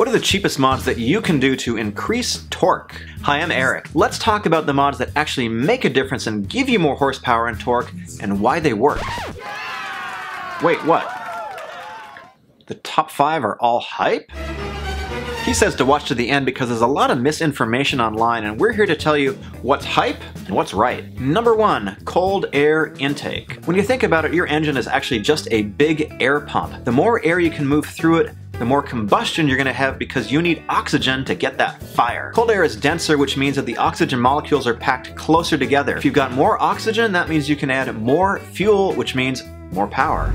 What are the cheapest mods that you can do to increase torque? Hi, I'm Eric. Let's talk about the mods that actually make a difference and give you more horsepower and torque, and why they work. Wait, what? The top 5 are all hype? He says to watch to the end because there's a lot of misinformation online, and we're here to tell you what's hype and what's right. Number 1, cold air intake. When you think about it, your engine is actually just a big air pump. The more air you can move through it, the more combustion you're gonna have because you need oxygen to get that fire. Cold air is denser, which means that the oxygen molecules are packed closer together. If you've got more oxygen, that means you can add more fuel, which means more power.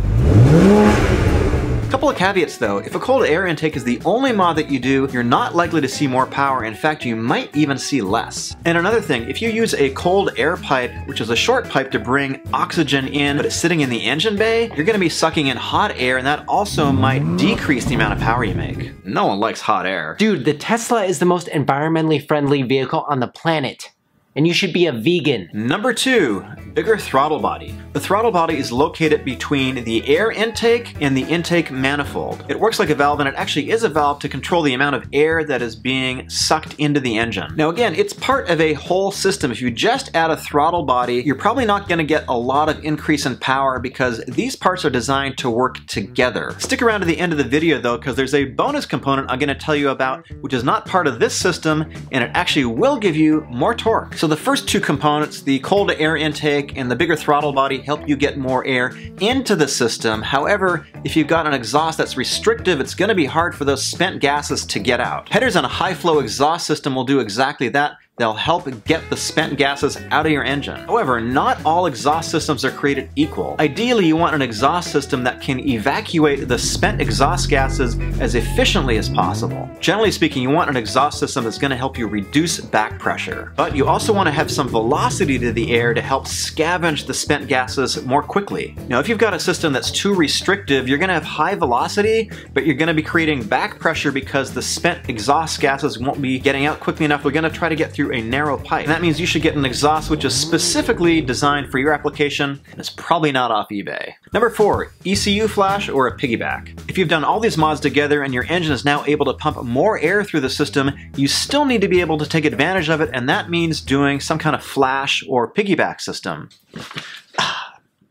Couple of caveats though, if a cold air intake is the only mod that you do, you're not likely to see more power. In fact, you might even see less. And another thing, if you use a cold air pipe, which is a short pipe to bring oxygen in, but it's sitting in the engine bay, you're gonna be sucking in hot air, and that also might decrease the amount of power you make. No one likes hot air. Dude, the Tesla is the most environmentally friendly vehicle on the planet, and you should be a vegan. Number 2, bigger throttle body. The throttle body is located between the air intake and the intake manifold. It works like a valve, and it actually is a valve to control the amount of air that is being sucked into the engine. Now again, it's part of a whole system. If you just add a throttle body, you're probably not gonna get a lot of increase in power because these parts are designed to work together. Stick around to the end of the video though, because there's a bonus component I'm gonna tell you about, which is not part of this system, and it actually will give you more torque. So the first two components, the cold air intake and the bigger throttle body, help you get more air into the system. However, if you've got an exhaust that's restrictive, it's gonna be hard for those spent gases to get out. Headers on a high flow exhaust system will do exactly that. They'll help get the spent gases out of your engine. However, not all exhaust systems are created equal. Ideally, you want an exhaust system that can evacuate the spent exhaust gases as efficiently as possible. Generally speaking, you want an exhaust system that's gonna help you reduce back pressure. But you also wanna have some velocity to the air to help scavenge the spent gases more quickly. Now, if you've got a system that's too restrictive, you're gonna have high velocity, but you're gonna be creating back pressure because the spent exhaust gases won't be getting out quickly enough. We're gonna try to get through a narrow pipe. And that means you should get an exhaust which is specifically designed for your application, and it's probably not off eBay. Number 4, ECU flash or a piggyback. If you've done all these mods together and your engine is now able to pump more air through the system, you still need to be able to take advantage of it, and that means doing some kind of flash or piggyback system.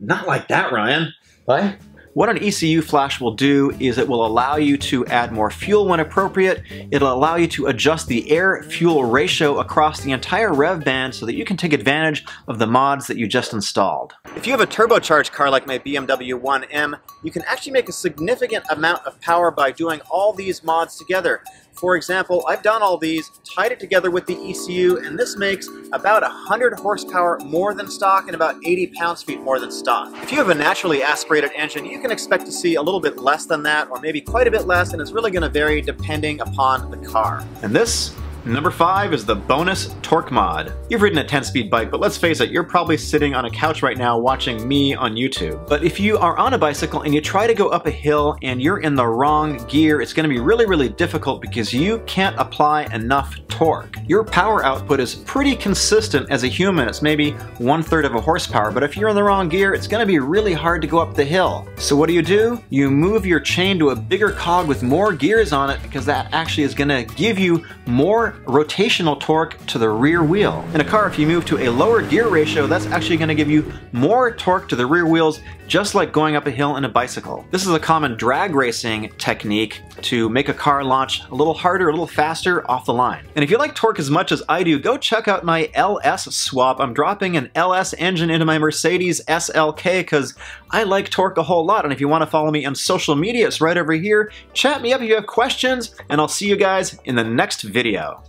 Not like that, Ryan. What? What an ECU flash will do is it will allow you to add more fuel when appropriate. It'll allow you to adjust the air-fuel ratio across the entire rev band so that you can take advantage of the mods that you just installed. If you have a turbocharged car like my BMW 1M, you can actually make a significant amount of power by doing all these mods together. For example, I've done all these, tied it together with the ECU, and this makes about 100 horsepower more than stock and about 80 pounds-feet more than stock. If you have a naturally aspirated engine, you can expect to see a little bit less than that, or maybe quite a bit less, and it's really going to vary depending upon the car. And this, number 5, is the bonus torque mod. You've ridden a 10-speed bike, but let's face it, you're probably sitting on a couch right now watching me on YouTube. But if you are on a bicycle and you try to go up a hill and you're in the wrong gear, it's gonna be really, really difficult because you can't apply enough torque. Your power output is pretty consistent as a human. It's maybe 1/3 of a horsepower, but if you're in the wrong gear, it's gonna be really hard to go up the hill. So what do? You move your chain to a bigger cog with more gears on it, because that actually is gonna give you more rotational torque to the rear wheel. In a car, if you move to a lower gear ratio, that's actually going to give you more torque to the rear wheels, just like going up a hill in a bicycle. This is a common drag racing technique to make a car launch a little harder, a little faster off the line. And if you like torque as much as I do, go check out my LS swap. I'm dropping an LS engine into my Mercedes SLK because I like torque a whole lot. And if you want to follow me on social media, it's right over here. Chat me up if you have questions, and I'll see you guys in the next video.